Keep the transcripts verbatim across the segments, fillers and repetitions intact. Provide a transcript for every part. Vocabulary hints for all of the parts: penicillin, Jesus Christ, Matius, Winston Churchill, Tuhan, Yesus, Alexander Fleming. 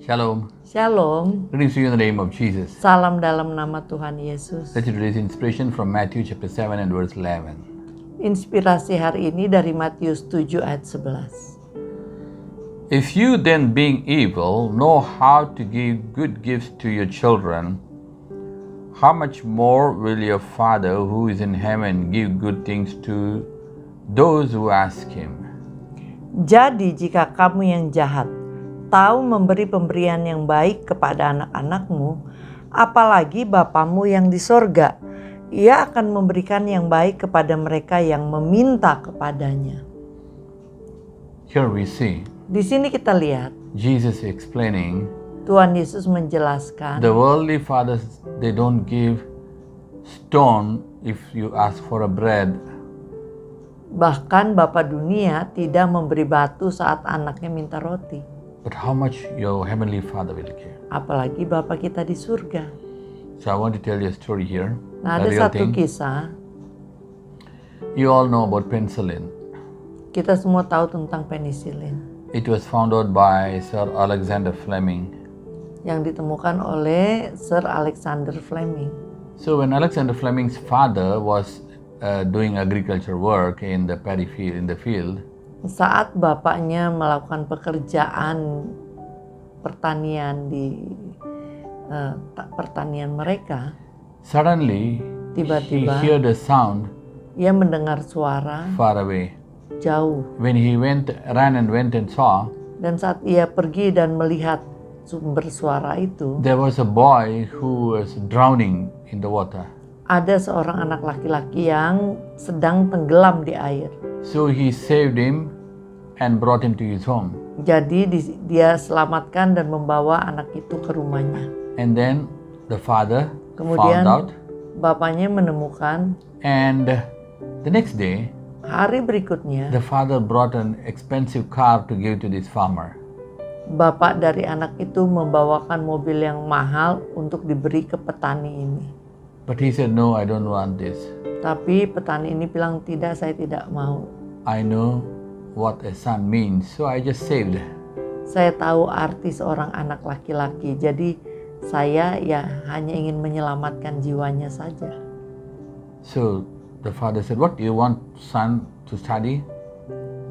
Shalom. Shalom. Greetings to you in the name of Jesus. Salam dalam nama Tuhan Yesus. Let's read this inspiration from Matius chapter seven and verse eleven. Inspirasi hari ini dari Matius tujuh ayat eleven. If you then being evil know how to give good gifts to your children, how much more will your Father who is in heaven give good things to those who ask him? Jadi jika kamu yang jahat tahu memberi pemberian yang baik kepada anak-anakmu, apalagi Bapamu yang di sorga, Ia akan memberikan yang baik kepada mereka yang meminta kepadanya. Here we see. Di sini kita lihat Jesus explaining. Tuhan Yesus menjelaskan. The worldly fathers, they don't give stone if you ask for a bread. Bahkan bapa dunia tidak memberi batu saat anaknya minta roti. But how much your heavenly Father will care. Apalagi Bapa kita di surga. So I want to tell you a story here. Nah, ada satu kisah. You all know about penicillin. Kita semua tahu tentang penicillin. It was founded by Sir Alexander Fleming. Yang ditemukan oleh Sir Alexander Fleming. So when Alexander Fleming's father was uh, doing agriculture work in the paddy field, in the field. Saat bapaknya melakukan pekerjaan pertanian di uh, pertanian mereka, suddenly tiba-tiba he heard a sound. Ia mendengar suara far away, jauh. When he went, ran and went and saw. Dan saat ia pergi dan melihat sumber suara itu, there was a boy who was drowning in the water. Ada seorang anak laki-laki yang sedang tenggelam di air. So he saved him and brought him to his home. Jadi dia selamatkan dan membawa anak itu ke rumahnya. And then the father Kemudian, found out. Bapaknya menemukan. And the next day, hari berikutnya, the father brought an expensive car to give to this farmer. Bapak dari anak itu membawakan mobil yang mahal untuk diberi ke petani ini. But he said, "No, I don't want this." Tapi petani ini bilang, tidak, saya tidak mau. I know what a son means, so I just saved. Saya tahu arti seorang anak laki-laki, jadi saya ya hanya ingin menyelamatkan jiwanya saja. So the father said, "What do you want son to study?"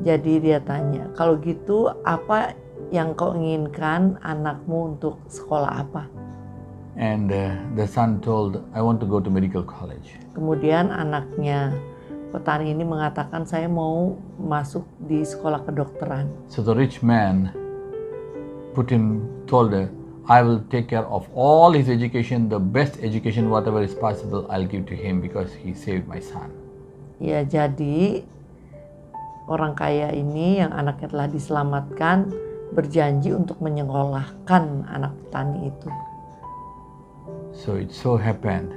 Jadi dia tanya, kalau gitu apa yang kau inginkan anakmu untuk sekolah apa? And uh, the son told, "I want to go to medical college." Kemudian anaknya petani ini mengatakan, saya mau masuk di sekolah kedokteran. So the rich man put him told, "I will take care of all his education, the best education, whatever is possible, I'll give to him because he saved my son." Ya, jadi orang kaya ini yang anaknya telah diselamatkan berjanji untuk menyekolahkan anak petani itu. So it so happened.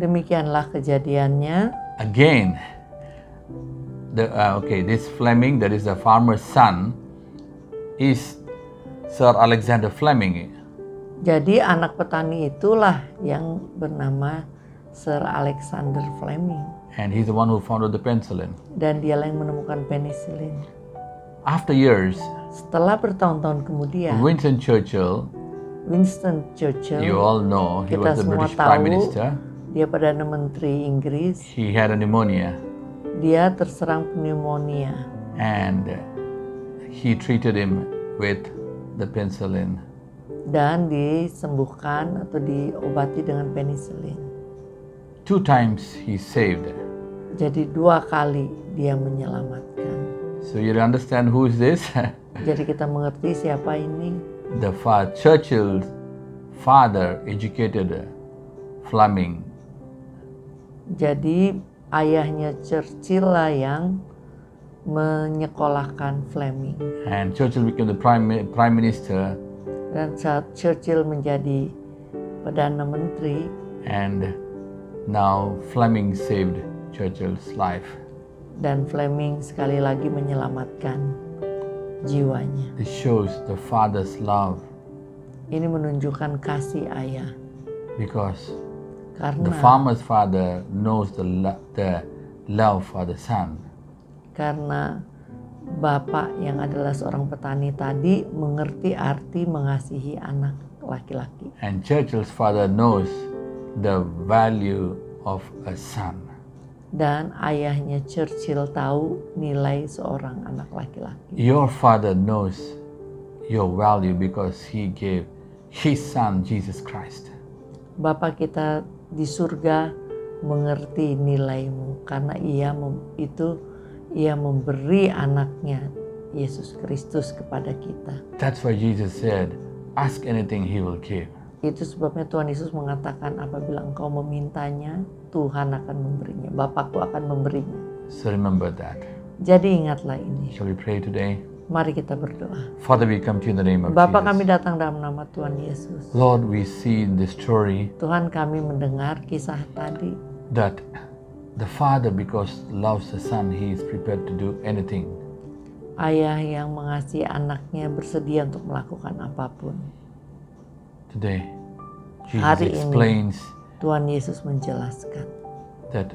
Demikianlah kejadiannya. Again, the uh, okay, this Fleming, that is the farmer's son, is Sir Alexander Fleming. Jadi anak petani itulah yang bernama Sir Alexander Fleming. And he's the one who founded the penicillin. Dan dialah yang menemukan penicillin. After years. Setelah bertahun-tahun kemudian. Winston Churchill. Winston Churchill, you all know, he was the British Prime Minister. Dia perdana menteri Inggris. He had a pneumonia. Dia terserang pneumonia. And he treated him with the penicillin. Dan disembuhkan atau diobati dengan penicillin. Two times he saved. Jadi dua kali dia menyelamatkan. So you understand who is this? Jadi kita mengerti siapa ini. The father, Churchill's father educated Fleming. Jadi ayahnya Churchill lah yang menyekolahkan Fleming. And Churchill became the prime prime minister. Dan saat Churchill menjadi perdana menteri. And now Fleming saved Churchill's life. Dan Fleming sekali lagi menyelamatkan jiwanya. It shows the father's love. Ini menunjukkan kasih ayah. Because karena the farmer's father knows the the love for the son. Karena bapak yang adalah seorang petani tadi mengerti arti mengasihi anak laki-laki. And Churchill's father knows the value of a son. Dan ayahnya Churchill tahu nilai seorang anak laki-laki. Your father knows your value because he gave his son Jesus Christ. Bapak kita di surga mengerti nilaimu karena ia mem- itu ia memberi anaknya Yesus Kristus kepada kita. That's why Jesus said, ask anything he will give. Itu sebabnya Tuhan Yesus mengatakan, apabila engkau memintanya, Tuhan akan memberinya, Bapakku akan memberinya. So remember that. Jadi ingatlah ini. Shall we pray today? Mari kita berdoa. Father, we come to you in the name of Jesus. Bapa, kami datang dalam nama Tuhan Yesus. Lord, we see the story. Tuhan, kami mendengar kisah tadi. That the father, because loves the son, he is prepared to do anything. Ayah yang mengasihi anaknya bersedia untuk melakukan apapun. Today, Jesus Hari explains ini, Tuhan Yesus menjelaskan that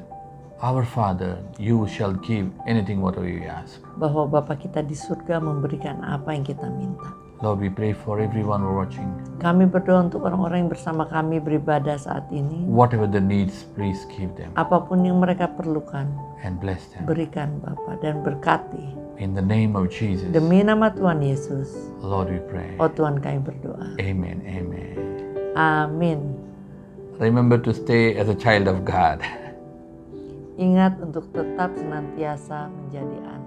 our Father, you shall give anything whatever you ask. Bahwa Bapa kita di surga memberikan apa yang kita minta. Lord, we pray for everyone watching. Kami berdoa untuk orang-orang yang bersama kami beribadah saat ini. Whatever the needs, please give them. Apapun yang mereka perlukan, and bless them. Berikan Bapa dan berkati. In the name of Jesus. Demi nama Tuhan Yesus. Lord, we pray. Oh Tuhan, kami berdoa. Amen, amen. Amin. Remember to stay as a child of God. Ingat untuk tetap senantiasa menjadi anak